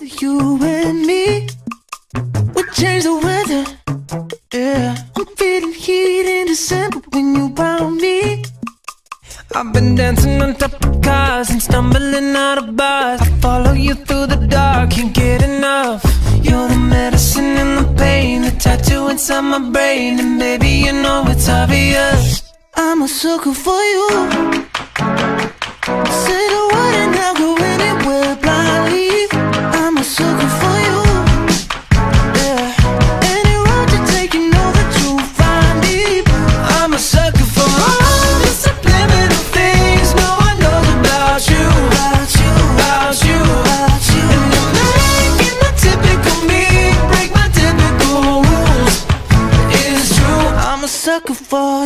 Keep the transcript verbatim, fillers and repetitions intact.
You and me would change the weather. Yeah, I'm feeling heat in December when you found me. I've been dancing on top of cars and stumbling out of bars. I follow you through the dark, can't get enough. You're the medicine and the pain, the tattoo inside my brain, and baby, you know it's obvious. I'm a sucker for you. Say the word and I'll go anywhere blindly. I'm a sucker for you. Yeah, any road you take, you know that you'll find me. I'm a sucker for all the subliminal things no one knows about you, about you, about you, about you. And you're making the typical me break my typical rules. It's true, I'm a sucker for